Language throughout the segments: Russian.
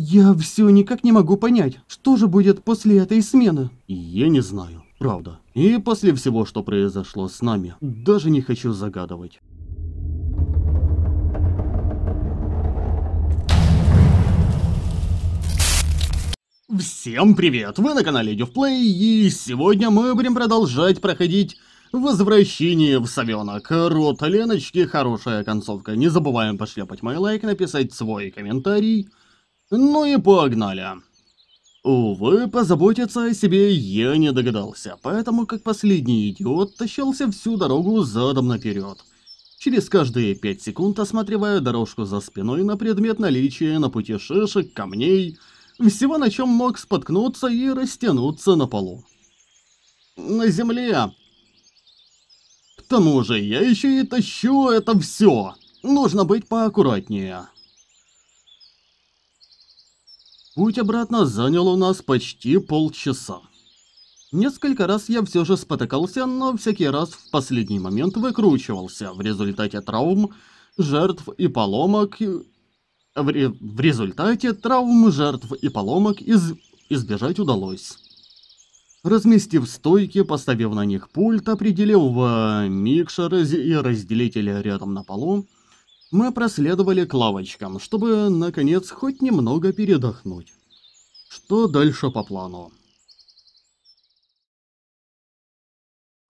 Я все никак не могу понять, что же будет после этой смены. Я не знаю, правда. И после всего, что произошло с нами, даже не хочу загадывать. Всем привет! Вы на канале DeevPlay, и сегодня мы будем продолжать проходить «Возвращение в «Совёнок». Рот Леночки, хорошая концовка. Не забываем пошлепать мой лайк, написать свой комментарий. Ну и погнали. Увы, позаботиться о себе я не догадался, поэтому как последний идиот тащился всю дорогу задом наперед. Через каждые 5 секунд осматривая дорожку за спиной на предмет наличия на пути шишек, камней, всего, на чем мог споткнуться и растянуться на полу. На земле. К тому же я еще и тащу это все. Нужно быть поаккуратнее. Путь обратно занял у нас почти полчаса. Несколько раз я все же спотыкался, но всякий раз в последний момент выкручивался в результате травм, жертв и поломок. В результате травм, жертв и поломок избежать удалось. Разместив стойки, поставив на них пульт, определив микшер и разделитель рядом на полу, мы проследовали к лавочкам, чтобы, наконец, хоть немного передохнуть. Что дальше по плану?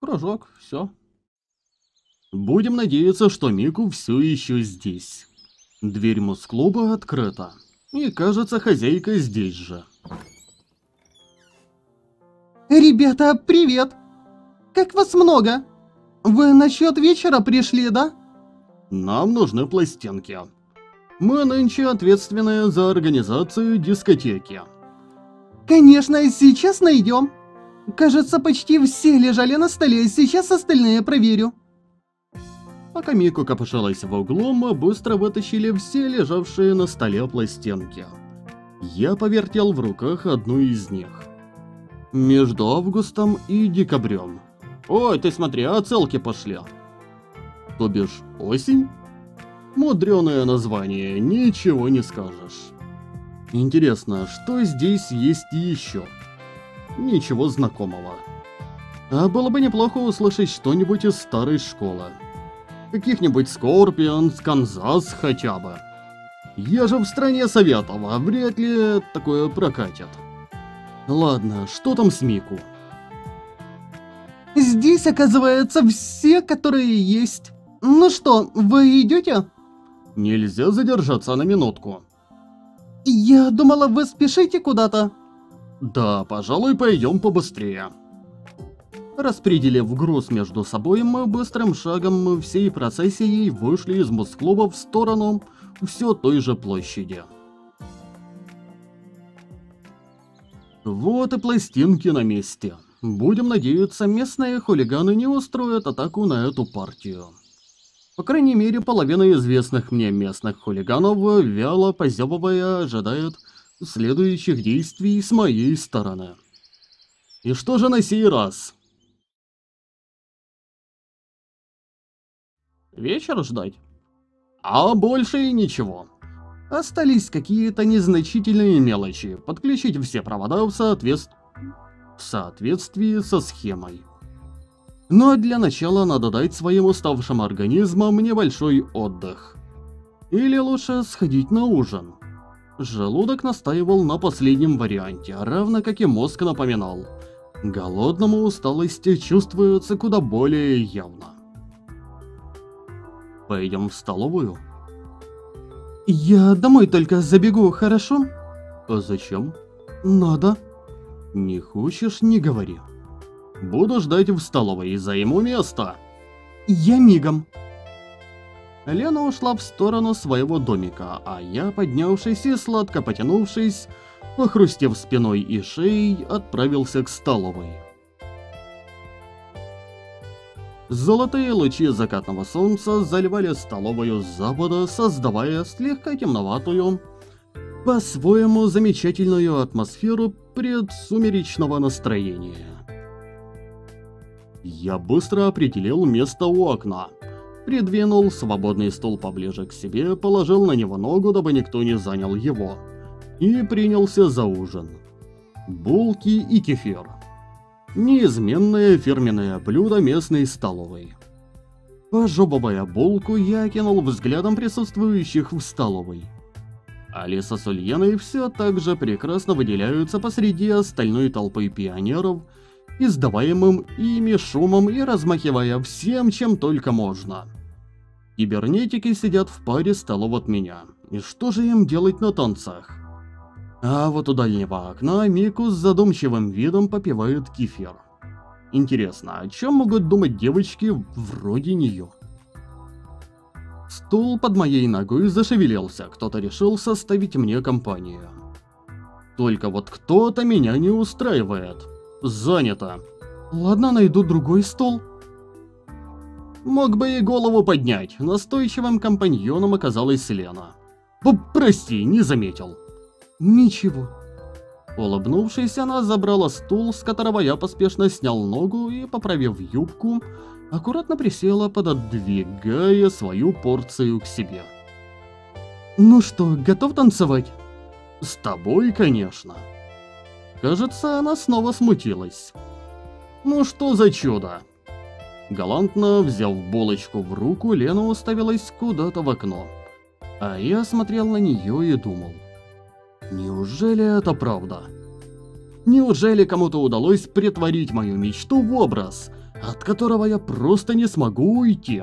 Кружок, все. Будем надеяться, что Мику все еще здесь. Дверь мус-клуба открыта. И, кажется, хозяйка здесь же. Ребята, привет! Как вас много? Вы насчет вечера пришли, да? Нам нужны пластинки. Мы нынче ответственны за организацию дискотеки. Конечно, сейчас найдем. Кажется, почти все лежали на столе, сейчас остальные проверю. Пока Мику копошилась в углу, мы быстро вытащили все лежавшие на столе пластинки. Я повертел в руках одну из них. Между августом и декабрем. Ой, ты смотри, отсылки пошли. То бишь, осень? Мудреное название, ничего не скажешь. Интересно, что здесь есть еще? Ничего знакомого. А было бы неплохо услышать что-нибудь из старой школы. Каких-нибудь Скорпионс, Канзас хотя бы. Я же в стране советов, а вряд ли такое прокатит. Ладно, что там с Мику? Здесь, оказывается, все, которые есть. Ну что, вы идете? Нельзя задержаться на минутку. Я думала, вы спешите куда-то. Да, пожалуй, пойдем побыстрее. Распределив груз между собой, мы быстрым шагом всей процессией вышли из мус-клуба в сторону все той же площади. Вот и пластинки на месте. Будем надеяться, местные хулиганы не устроят атаку на эту партию. По крайней мере, половина известных мне местных хулиганов, вяло позевывая, ожидает следующих действий с моей стороны. И что же на сей раз? Вечер ждать? А больше и ничего. Остались какие-то незначительные мелочи. Подключить все провода в соответствии со схемой. Но для начала надо дать своим уставшим организмам небольшой отдых. Или лучше сходить на ужин. Желудок настаивал на последнем варианте, равно как и мозг напоминал. Голодному усталость чувствуется куда более явно. Пойдем в столовую? Я домой только забегу, хорошо? А зачем? Надо. Не хочешь, не говори. Буду ждать в столовой и займу место. Я мигом. Лена ушла в сторону своего домика, а я, поднявшись и сладко потянувшись, похрустев спиной и шеей, отправился к столовой. Золотые лучи закатного солнца заливали столовую с запада, создавая слегка темноватую, по-своему замечательную атмосферу предсумеречного настроения. Я быстро определил место у окна, придвинул свободный стул поближе к себе, положил на него ногу, дабы никто не занял его. и принялся за ужин. Булки и кефир. Неизменное фирменное блюдо местной столовой. Пожевывая булку, я кинул взглядом присутствующих в столовой. Алиса с Ульяной все так же прекрасно выделяются посреди остальной толпы пионеров, издаваемым ими шумом и размахивая всем, чем только можно. Кибернетики сидят в паре столов от меня. И что же им делать на танцах? А вот у дальнего окна Мику с задумчивым видом попивает кефир. Интересно, о чем могут думать девочки вроде нее? Стул под моей ногой зашевелился, кто-то решил составить мне компанию. Только вот кто-то меня не устраивает. Занято. Ладно, найду другой стол. Мог бы и голову поднять, настойчивым компаньоном оказалась Лена. Прости, не заметил. Ничего. Улыбнувшись, она забрала стул, с которого я поспешно снял ногу и, поправив юбку, аккуратно присела, пододвигая свою порцию к себе. Ну что, готов танцевать? С тобой, конечно. Кажется, она снова смутилась. Ну что за чудо? Галантно взяв булочку в руку, Лена уставилась куда-то в окно. А я смотрел на нее и думал. Неужели это правда? Неужели кому-то удалось претворить мою мечту в образ, от которого я просто не смогу уйти?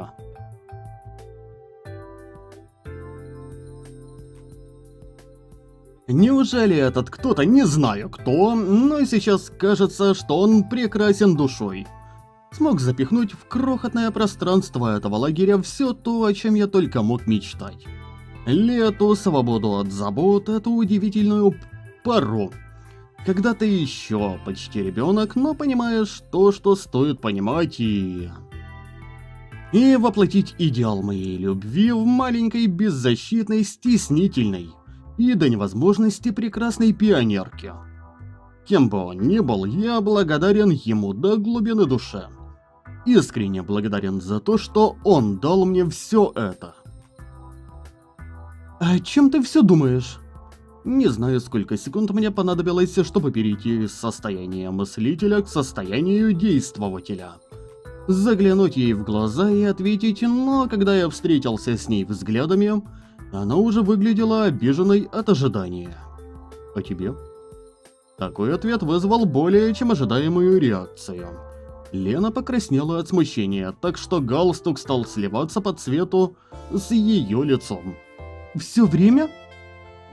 Неужели этот кто-то, не знаю кто, но сейчас кажется, что он прекрасен душой, смог запихнуть в крохотное пространство этого лагеря все то, о чем я только мог мечтать. Лету, свободу от забот, эту удивительную пару. Когда ты еще почти ребенок, но понимаешь то, что стоит понимать и воплотить идеал моей любви в маленькой, беззащитной, стеснительной и до невозможности прекрасной пионерке. Кем бы он ни был, я благодарен ему до глубины души. Искренне благодарен за то, что он дал мне все это. «О чем ты все думаешь?» Не знаю, сколько секунд мне понадобилось, чтобы перейти из состояния мыслителя к состоянию действователя. Заглянуть ей в глаза и ответить, но когда я встретился с ней взглядами, она уже выглядела обиженной от ожидания. «А тебе?» Такой ответ вызвал более чем ожидаемую реакцию. Лена покраснела от смущения, так что галстук стал сливаться по цвету с ее лицом. Все время?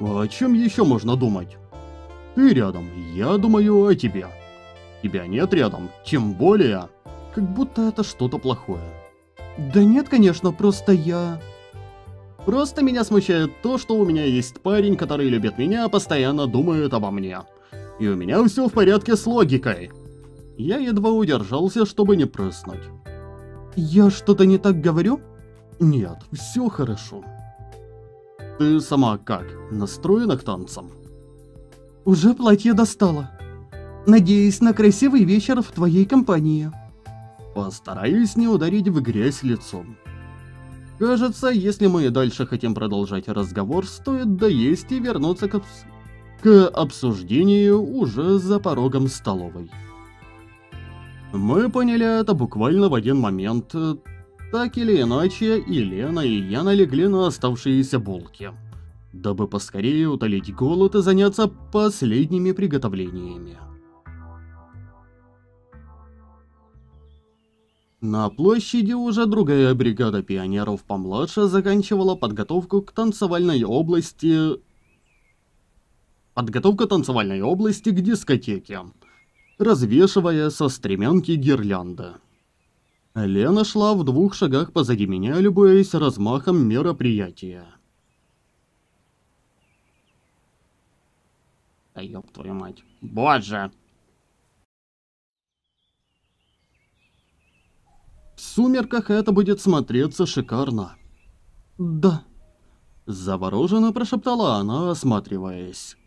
О чем еще можно думать? Ты рядом, я думаю о тебе. Тебя нет рядом, тем более, как будто это что-то плохое. Да нет, конечно, просто я... Просто меня смущает то, что у меня есть парень, который любит меня, постоянно думает обо мне. И у меня все в порядке с логикой. Я едва удержался, чтобы не прыснуть. Я что-то не так говорю? Нет, все хорошо. Ты сама как? Настроена к танцам? Уже платье достала. Надеюсь на красивый вечер в твоей компании. Постараюсь не ударить в грязь лицом. Кажется, если мы и дальше хотим продолжать разговор, стоит доесть и вернуться к обсуждению уже за порогом столовой. Мы поняли это буквально в один момент. Так или иначе, и Лена, и я налегли на оставшиеся булки, дабы поскорее утолить голод и заняться последними приготовлениями. На площади уже другая бригада пионеров помладше заканчивала подготовку к танцевальной области... Подготовка танцевальной области к дискотеке, развешивая со стремянки гирлянды. Лена шла в двух шагах позади меня, любуясь размахом мероприятия. Да ёб твою мать. Боже! В сумерках это будет смотреться шикарно. Да. Завороженно прошептала она, осматриваясь.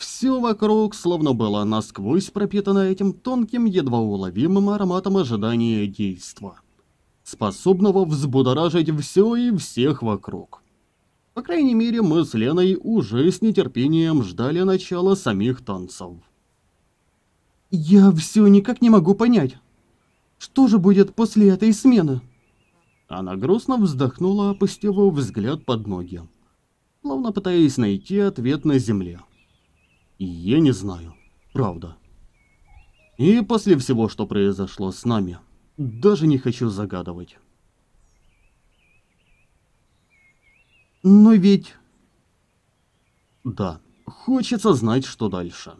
Все вокруг словно было насквозь пропитано этим тонким, едва уловимым ароматом ожидания действа, способного взбудоражить все и всех вокруг. По крайней мере, мы с Леной уже с нетерпением ждали начала самих танцев. Я все никак не могу понять, что же будет после этой смены? Она грустно вздохнула, опустив взгляд под ноги, словно пытаясь найти ответ на земле. Я не знаю, правда. И после всего, что произошло с нами, даже не хочу загадывать. Но ведь... Да, хочется знать, что дальше.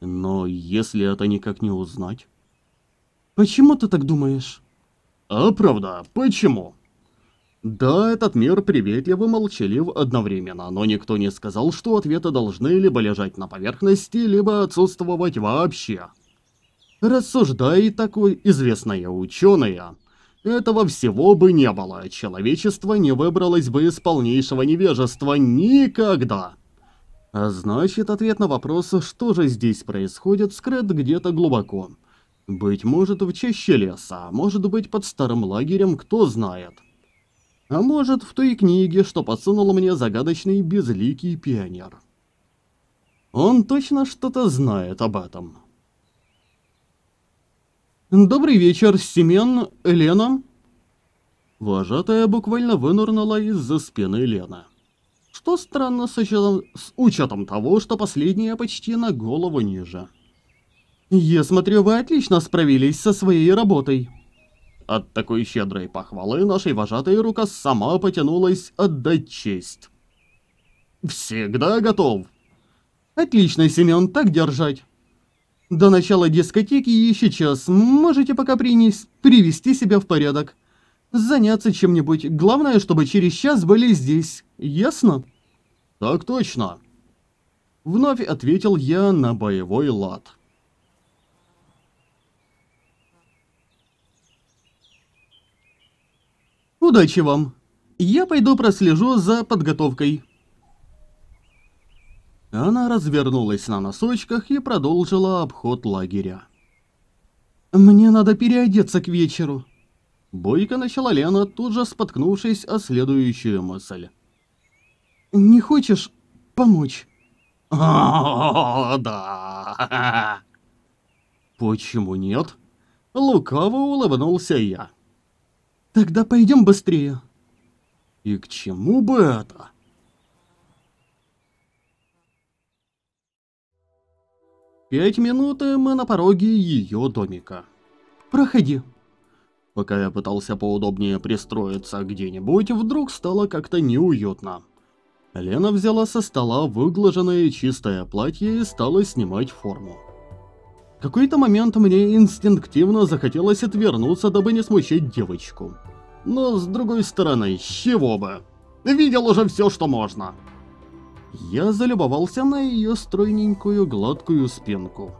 Но если это никак не узнать... Почему ты так думаешь? А правда, почему? Да, этот мир приветливо молчалив одновременно, но никто не сказал, что ответы должны либо лежать на поверхности, либо отсутствовать вообще. Рассуждает такой известная ученая... Этого всего бы не было, человечество не выбралось бы из полнейшего невежества никогда. А значит, ответ на вопрос, что же здесь происходит, скрыт где-то глубоко. Быть может, в чаще леса, может быть, под старым лагерем, кто знает. А может, в той книге, что подсунул мне загадочный безликий пионер. Он точно что-то знает об этом. «Добрый вечер, Семен, Лена!» Вожатая буквально вынырнула из-за спины Лены. Что странно с учетом того, что последняя почти на голову ниже. «Я смотрю, вы отлично справились со своей работой!» От такой щедрой похвалы нашей вожатой рука сама потянулась отдать честь. «Всегда готов!» «Отлично, Семен, так держать!» До начала дискотеки еще час. Можете пока привести себя в порядок. Заняться чем-нибудь. Главное, чтобы через час были здесь. Ясно? Так точно. Вновь ответил я на боевой лад. Удачи вам. Я пойду прослежу за подготовкой. Она развернулась на носочках и продолжила обход лагеря. «Мне надо переодеться к вечеру», — бойко начала Лена, тут же споткнувшись о следующую мысль. «Не хочешь помочь?» «О, да!» «Почему нет?» — лукаво улыбнулся я. «Тогда пойдем быстрее». «И к чему бы это?» Пять минут, и мы на пороге ее домика. Проходи. Пока я пытался поудобнее пристроиться где-нибудь, вдруг стало как-то неуютно. Лена взяла со стола выглаженное чистое платье и стала снимать форму. В какой-то момент мне инстинктивно захотелось отвернуться, дабы не смущать девочку. Но с другой стороны, с чего бы? Видел уже все, что можно. Я залюбовался на ее стройненькую гладкую спинку,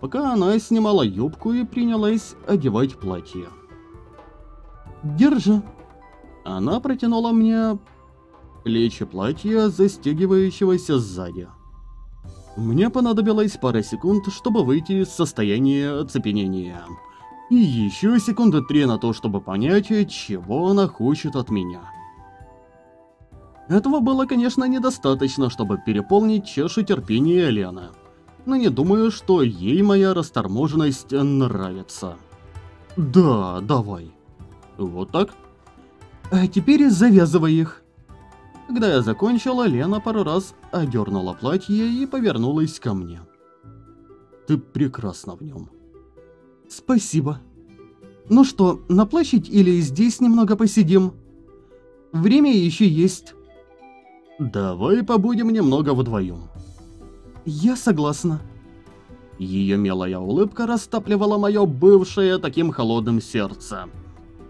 пока она снимала юбку и принялась одевать платье. «Держи!» Она протянула мне плечи платья, застегивающегося сзади. Мне понадобилось пара секунд, чтобы выйти из состояния оцепенения, и еще секунды 3 на то, чтобы понять, чего она хочет от меня. Этого было, конечно, недостаточно, чтобы переполнить чашу терпения Лены, но не думаю, что ей моя расторможенность нравится. Да, давай. Вот так. А теперь завязывай их. Когда я закончила, Лена пару раз одернула платье и повернулась ко мне. Ты прекрасна в нем. Спасибо. Ну что, на площадь или здесь немного посидим? Время еще есть. Давай побудем немного вдвоем. Я согласна. Ее милая улыбка растапливала мое бывшее таким холодным сердце,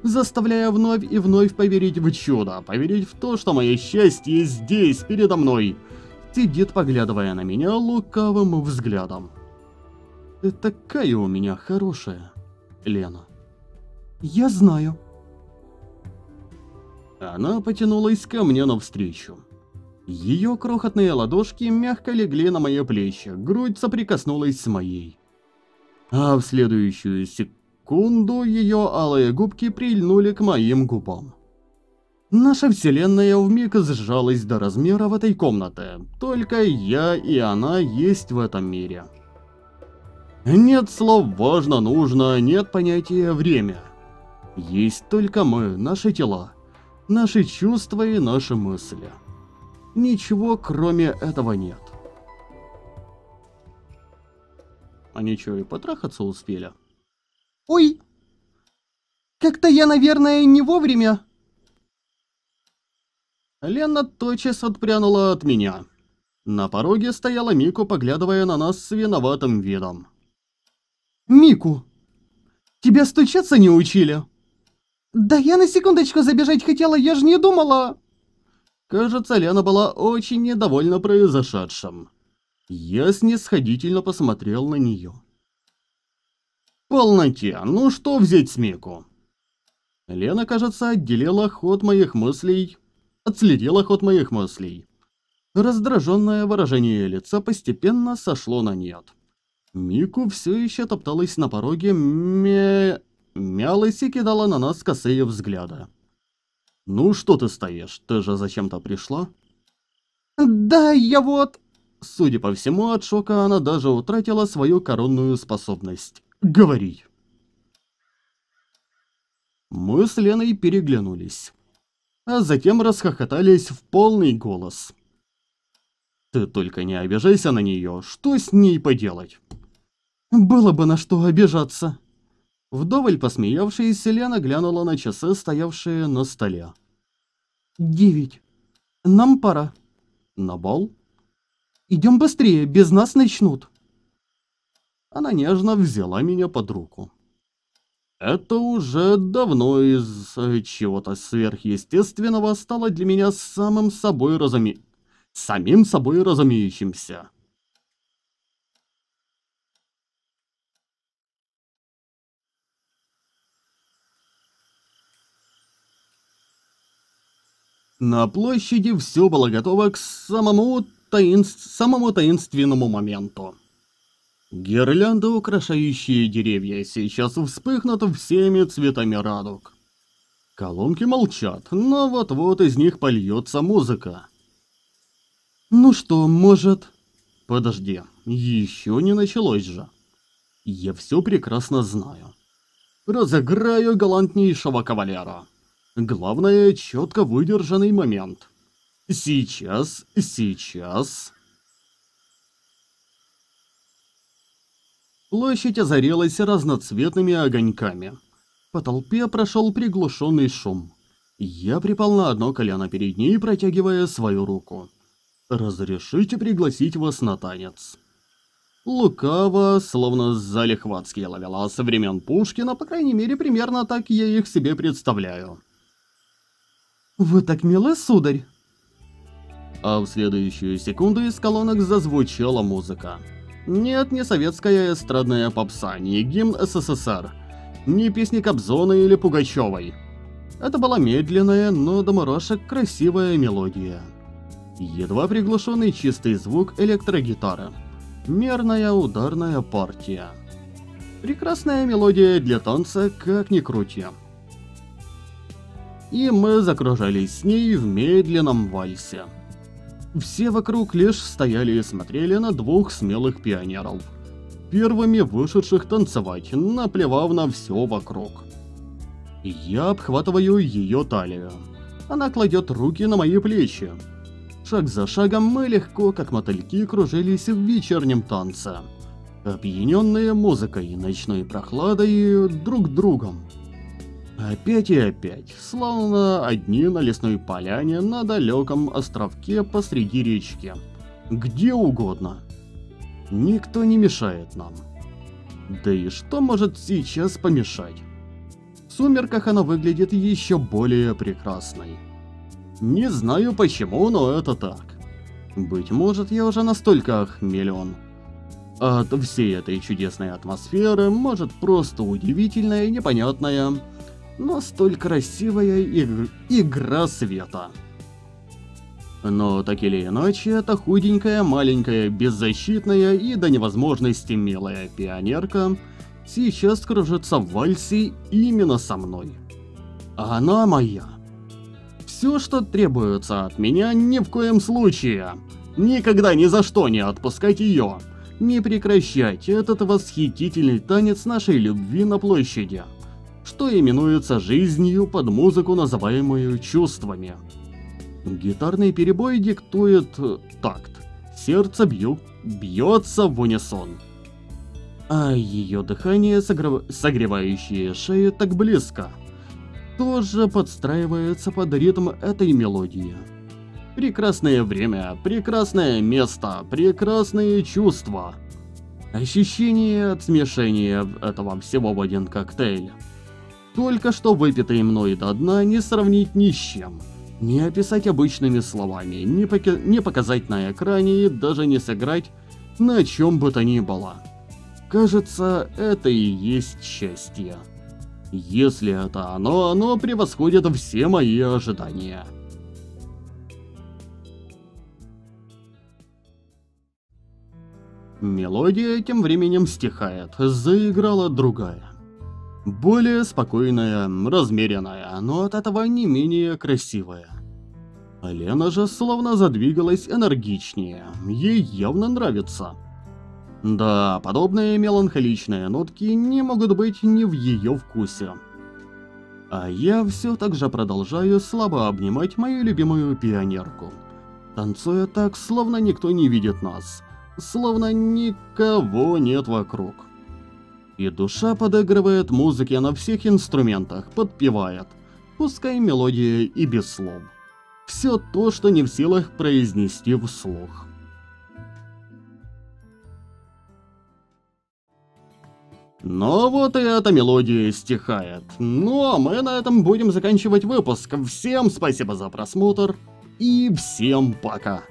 заставляя вновь и вновь поверить в чудо, поверить в то, что мое счастье здесь, передо мной, сидит, поглядывая на меня лукавым взглядом. Ты такая у меня хорошая, Лена. Я знаю. Она потянулась ко мне навстречу. Ее крохотные ладошки мягко легли на мои плечи, грудь соприкоснулась с моей. А в следующую секунду ее алые губки прильнули к моим губам. Наша вселенная вмиг сжалась до размеров этой комнаты. Только я и она есть в этом мире. Нет слов «важно», «нужно», нет понятия «время». Есть только мы, наши тела, наши чувства и наши мысли. Ничего кроме этого нет. Они чё, и потрахаться успели? Ой! Как-то я, наверное, не вовремя. Лена тотчас отпрянула от меня. На пороге стояла Мику, поглядывая на нас с виноватым видом. Мику, тебя стучаться не учили? Да я на секундочку забежать хотела, я же не думала. Кажется, Лена была очень недовольна произошедшим. Я снисходительно посмотрел на нее. Полноте, ну что взять с Мику? Лена, кажется, отделила ход моих мыслей. Отследила ход моих мыслей. Раздраженное выражение лица постепенно сошло на нет. Мику все еще топталась на пороге, мялась и кидала на нас косые взгляды. Ну что ты стоишь, ты же зачем-то пришла? Да, я вот... Судя по всему, от шока она даже утратила свою коронную способность. Говори. Мы с Леной переглянулись, а затем расхохотались в полный голос. Ты только не обижайся на нее, что с ней поделать? Было бы на что обижаться. Вдоволь посмеявшись, Лена глянула на часы, стоявшие на столе. 9. Нам пора. На бал? Идем быстрее, без нас начнут. Она нежно взяла меня под руку. Это уже давно из чего-то сверхъестественного стало для меня самим собой разумеющимся. На площади все было готово к самому таинственному моменту. Гирлянды, украшающие деревья, сейчас вспыхнут всеми цветами радуг. Колонки молчат, но вот-вот из них польется музыка. Ну что, может... Подожди, еще не началось же. Я все прекрасно знаю. Разыграю галантнейшего кавалера. Главное, четко выдержанный момент. Сейчас... Площадь озарилась разноцветными огоньками. По толпе прошел приглушенный шум. Я припал на одно колено перед ней, протягивая свою руку. «Разрешите пригласить вас на танец». Лукаво, словно залихватские ловела со времен Пушкина, по крайней мере, примерно так я их себе представляю. «Вы так милы, сударь!» А в следующую секунду из колонок зазвучала музыка. Нет, не советская эстрадная попса, не гимн СССР, не песни Кобзона или Пугачевой. Это была медленная, но до мурашек красивая мелодия. Едва приглушенный чистый звук электрогитары. Мерная ударная партия. Прекрасная мелодия для танца, как ни крути. И мы закружились с ней в медленном вальсе. Все вокруг лишь стояли и смотрели на двух смелых пионеров, первыми вышедших танцевать, наплевав на все вокруг. Я обхватываю ее талию. Она кладет руки на мои плечи. Шаг за шагом мы легко, как мотыльки, кружились в вечернем танце, опьяненные музыкой, ночной прохладой и друг другом. Опять и опять, словно одни на лесной поляне, на далеком островке посреди речки. Где угодно. Никто не мешает нам. Да и что может сейчас помешать? В сумерках она выглядит еще более прекрасной. Не знаю почему, но это так. Быть может, я уже настолько охмелен от всей этой чудесной атмосферы, может, просто удивительная и непонятная... но столь красивая игра света. Но так или иначе, эта худенькая, маленькая, беззащитная и до невозможности милая пионерка сейчас кружится в вальсе именно со мной. Она моя. все, что требуется от меня, ни в коем случае. Никогда ни за что не отпускать ее. Не прекращайте этот восхитительный танец нашей любви на площади, что именуется жизнью под музыку, называемую чувствами. Гитарный перебой диктует такт. Сердце бьется в унисон. А ее дыхание, согревающее шею так близко, тоже подстраивается под ритм этой мелодии. Прекрасное время, прекрасное место, прекрасные чувства. Ощущение от смешения этого всего в один коктейль. Только что выпитый мной до дна не сравнить ни с чем. Не описать обычными словами, не показать на экране и даже не сыграть на чем бы то ни было. Кажется, это и есть счастье. Если это оно, оно превосходит все мои ожидания. Мелодия тем временем стихает, заиграла другая. Более спокойная, размеренная, но от этого не менее красивая. Лена же словно задвигалась энергичнее, ей явно нравится. Да, подобные меланхоличные нотки не могут быть ни в ее вкусе. А я все так же продолжаю слабо обнимать мою любимую пионерку, танцуя так, словно никто не видит нас, словно никого нет вокруг. И душа подыгрывает музыке на всех инструментах, подпевает, пускай мелодия и без слов. Все то, что не в силах произнести вслух. Но вот и эта мелодия стихает. Ну а мы на этом будем заканчивать выпуск. Всем спасибо за просмотр и всем пока.